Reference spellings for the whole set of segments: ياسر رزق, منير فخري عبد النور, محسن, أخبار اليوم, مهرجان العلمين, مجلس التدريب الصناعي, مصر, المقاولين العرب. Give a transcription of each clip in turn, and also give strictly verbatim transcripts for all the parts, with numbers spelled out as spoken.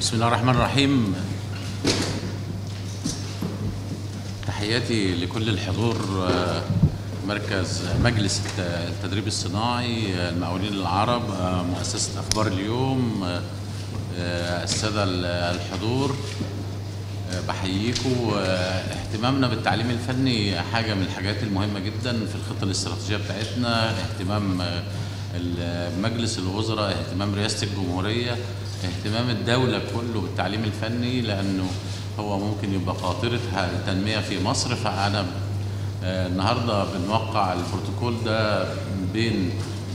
بسم الله الرحمن الرحيم. تحياتي لكل الحضور. مركز مجلس التدريب الصناعي، المقاولين العرب، مؤسسة أخبار اليوم، السادة الحضور، بحييكم. اهتمامنا بالتعليم الفني حاجة من الحاجات المهمة جدا في الخطة الاستراتيجية بتاعتنا، اهتمام مجلس الوزراء، اهتمام رئاسة الجمهورية، اهتمام الدولة كله بالتعليم الفني، لأنه هو ممكن يبقى قاطرة التنمية في مصر. فأنا النهارده بنوقع البروتوكول ده بين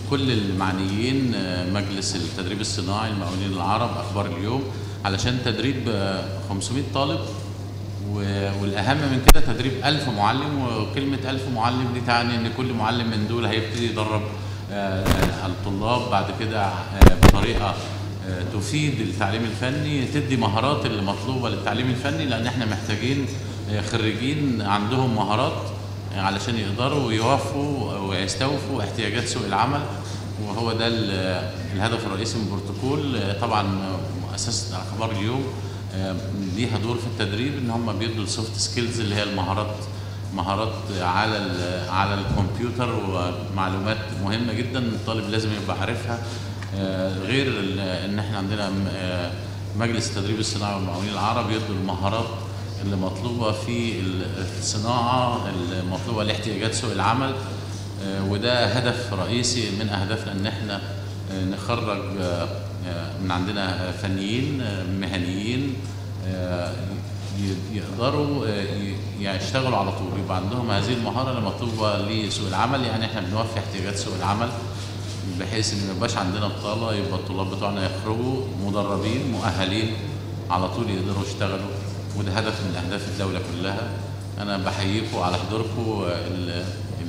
كل المعنيين، مجلس التدريب الصناعي، المقاولين العرب، أخبار اليوم، علشان تدريب خمسمائة طالب، والأهم من كده تدريب ألف معلم. وكلمة ألف معلم دي تعني إن كل معلم من دول هيبتدي يدرب الطلاب بعد كده بطريقة تفيد التعليم الفني، تدي مهارات اللي مطلوبة للتعليم الفني، لأن احنا محتاجين خريجين عندهم مهارات علشان يقدروا يوفوا ويستوفوا احتياجات سوق العمل، وهو ده الهدف الرئيسي من البروتوكول. طبعا مؤسسة أخبار اليوم ليها دور في التدريب، ان هم بيدوا السوفت سكيلز اللي هي المهارات، مهارات على على الكمبيوتر ومعلومات مهمة جدا الطالب لازم يبقى عارفها، غير ان احنا عندنا مجلس التدريب الصناعي والمقاولين العرب يدوا المهارات اللي مطلوبة في الصناعة، المطلوبة لاحتياجات سوق العمل، وده هدف رئيسي من أهدافنا، إن إحنا نخرج من عندنا فنيين مهنيين يقدروا يشتغلوا على طول، يبقى عندهم هذه المهارة المطلوبة لسوق العمل. يعني إحنا بنوفي احتياجات سوق العمل، بحيث إن ما يبقاش عندنا بطالة، يبقى الطلاب بتوعنا يخرجوا مدربين مؤهلين على طول يقدروا يشتغلوا، وده هدف من اهداف الدوله كلها. انا بحييكم على حضوركم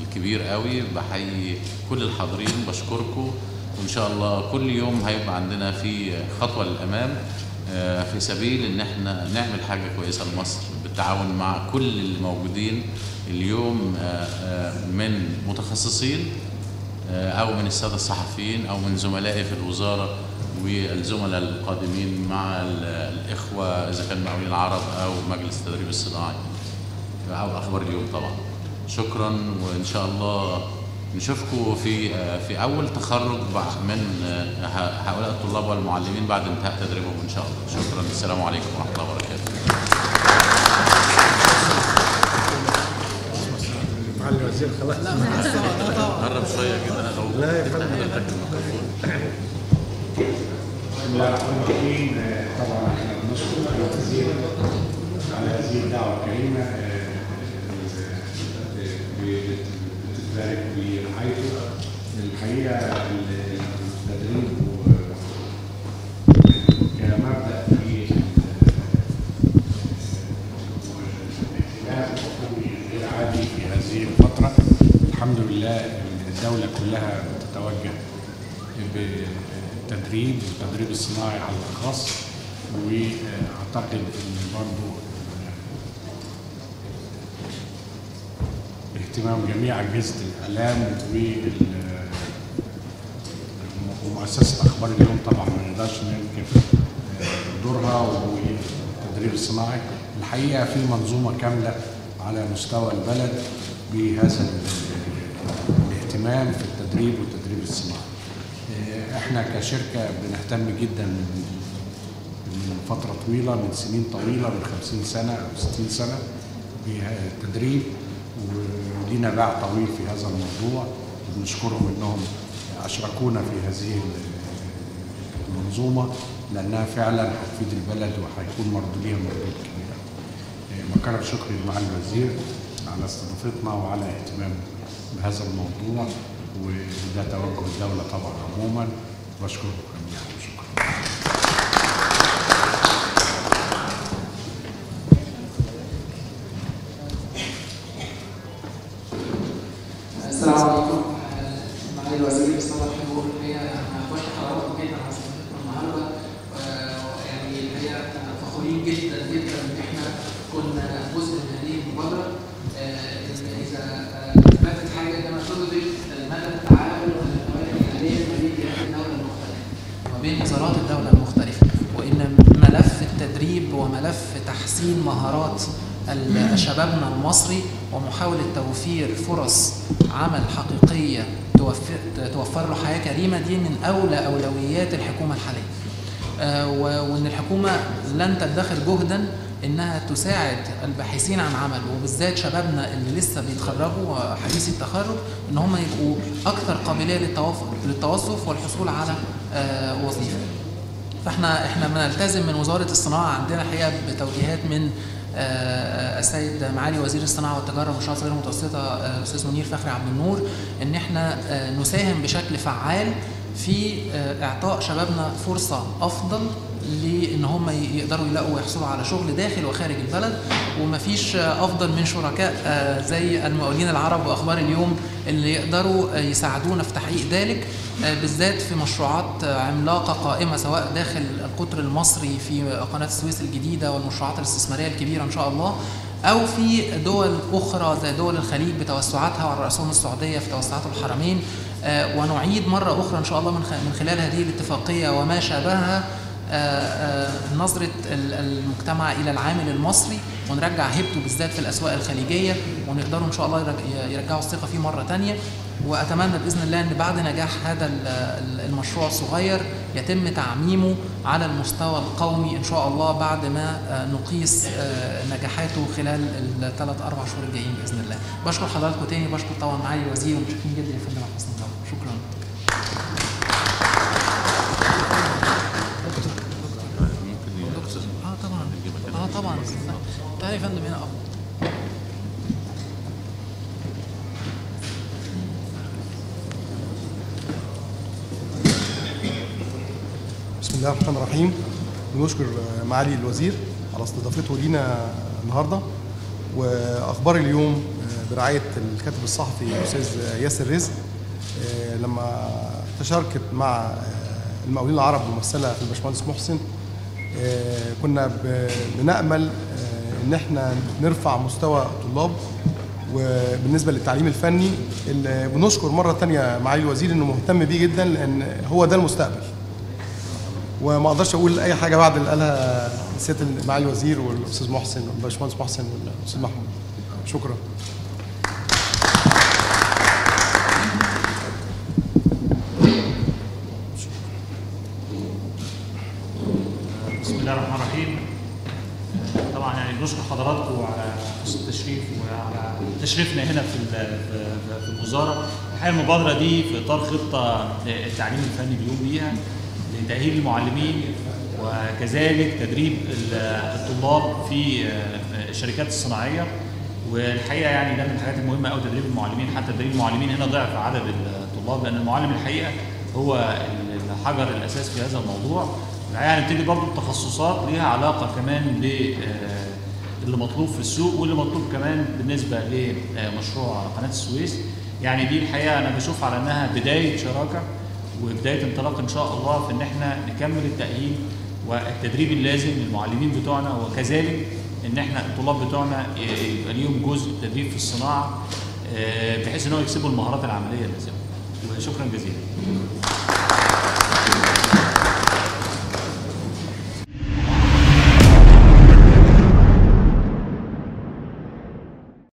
الكبير قوي، بحيي كل الحاضرين، بشكركم، وان شاء الله كل يوم هيبقى عندنا في خطوه للامام في سبيل ان احنا نعمل حاجه كويسه لمصر بالتعاون مع كل الموجودين اليوم، من متخصصين او من الساده الصحفيين او من زملائي في الوزاره والزملاء القادمين مع الإخوة، إذا كان المقاولين العرب أو مجلس التدريب الصناعي أو أخبار اليوم. طبعا شكرا، وإن شاء الله نشوفكم في في أول تخرج من هؤلاء الطلاب والمعلمين بعد انتهاء تدريبهم إن شاء الله. شكرا، السلام عليكم ورحمة الله وبركاته. معالي الوزير خلاص قرب شوية كده. لا يا فندم. بسم الله الرحمن الرحيم. طبعا احنا بنشكر الوزير على هذه الدعوه الكريمه اللي بتتبارك برعايته. الحقيقه التدريب كمبدا في الاهتمام غير عادي في هذه الفتره. الحمد لله الدوله كلها بتتوجه التدريب التدريب الصناعي على الخاص، واعتقد ان برضه اهتمام جميع اجهزه الاعلام ومؤسسه اخبار اليوم طبعا ما نقدرش ننكر دورها والتدريب الصناعي. الحقيقه في منظومه كامله على مستوى البلد بهذا الاهتمام في التدريب والتدريب الصناعي. احنا كشركه بنهتم جدا من فتره طويله، من سنين طويله، من خمسين سنه او ستين سنه بالتدريب، ولينا باع طويل في هذا الموضوع، وبنشكرهم انهم اشركونا في هذه المنظومه، لانها فعلا هتفيد البلد وهيكون مرد ليها مردود كبير. مكرر شكري لمعالي الوزير على استضافتنا وعلى اهتمامه بهذا الموضوع، وده توجه الدولة طبعا عموما. بشكركم جميعا وشكرا. السلام عليكم. معالي الوزير بصدد الحضور، الحقيقه احنا بشكر حضراتكم جدا على استضافتنا النهارده، ويعني الحقيقه احنا فخورين جدا جدا ان احنا كنا جزء من هذه المبادره. اذا اثبتت حاجه انما تضبط بين وزارات الدولة المختلفة، وإن ملف التدريب وملف تحسين مهارات شبابنا المصري ومحاولة توفير فرص عمل حقيقية توفر له حياة كريمة، دي من أولى أولويات الحكومة الحالية، وإن الحكومة لن تدخر جهدا إنها تساعد الباحثين عن عمل وبالذات شبابنا اللي لسه بيتخرجوا وحديث التخرج إن هم يبقوا أكثر قابلية للتوظف والحصول على وظيفة. فإحنا إحنا بنلتزم من وزارة الصناعة عندنا الحقيقة بتوجيهات من السيد معالي وزير الصناعه والتجاره والمشاريع الصغيره والمتوسطه الاستاذ منير فخري عبد النور، ان احنا نساهم بشكل فعال في اعطاء شبابنا فرصه افضل لان هم يقدروا يلاقوا ويحصلوا على شغل داخل وخارج البلد، ومفيش افضل من شركاء زي المقاولين العرب واخبار اليوم اللي يقدروا يساعدونا في تحقيق ذلك، بالذات في مشروعات عملاقه قائمه سواء داخل القطر المصري في قناه السويس الجديده والمشروعات الاستثماريه الكبيره ان شاء الله، او في دول اخرى زي دول الخليج بتوسعاتها وعلى راسهم السعوديه في توسعات الحرمين. ونعيد مره اخرى ان شاء الله من خلال هذه الاتفاقيه وما شابهها نظرة المجتمع إلى العامل المصري ونرجع هيبته بالذات في الأسواق الخليجية ونقدروا إن شاء الله يرجعوا الثقة فيه مرة تانية. وأتمنى بإذن الله أن بعد نجاح هذا المشروع الصغير يتم تعميمه على المستوى القومي إن شاء الله بعد ما نقيس نجاحاته خلال الثلاث أربع شهور الجايين بإذن الله. بشكر حضراتكم تاني، بشكر طبعا معالي الوزير ومشكورين جدا يا فندم محسن. شكرا. طبعا تعالى يا فندم هنا افضل. بسم الله الرحمن الرحيم. بنشكر معالي الوزير على استضافته لينا النهارده، واخبار اليوم برعايه الكاتب الصحفي الاستاذ ياسر رزق لما تشاركت مع المقاولين العرب ممثله في الباشمهندس محسن، كنا بنأمل ان احنا نرفع مستوى الطلاب وبالنسبه للتعليم الفني اللي بنشكر مره ثانيه معالي الوزير انه مهتم بيه جدا لان هو ده المستقبل. وما اقدرش اقول اي حاجه بعد اللي قالها سياده معالي الوزير والاستاذ محسن والباشمهندس محسن والاستاذ محمود. شكرا. بشكر حضراتكم على فرصة التشريف وعلى تشريفنا هنا في في الوزاره. الحقيقه المبادره دي في اطار خطه التعليم الفني اليوم بيها لتاهيل المعلمين وكذلك تدريب الطلاب في الشركات الصناعيه، والحقيقه يعني ده من الحاجات المهمه قوي تدريب المعلمين، حتى تدريب المعلمين هنا ضعف عدد الطلاب لان المعلم الحقيقه هو الحجر الاساس في هذا الموضوع. يعني بتيجي برضه التخصصات ليها علاقه كمان ب اللي مطلوب في السوق واللي مطلوب كمان بالنسبه لمشروع قناه السويس. يعني دي الحقيقه انا بشوف على انها بدايه شراكه وبدايه انطلاق ان شاء الله في ان احنا نكمل التاهيل والتدريب اللازم للمعلمين بتوعنا، وكذلك ان احنا الطلاب بتوعنا يبقى ليهم جزء تدريب في الصناعه بحيث ان هو يكسبوا المهارات العمليه اللازمه. وشكرا جزيلا.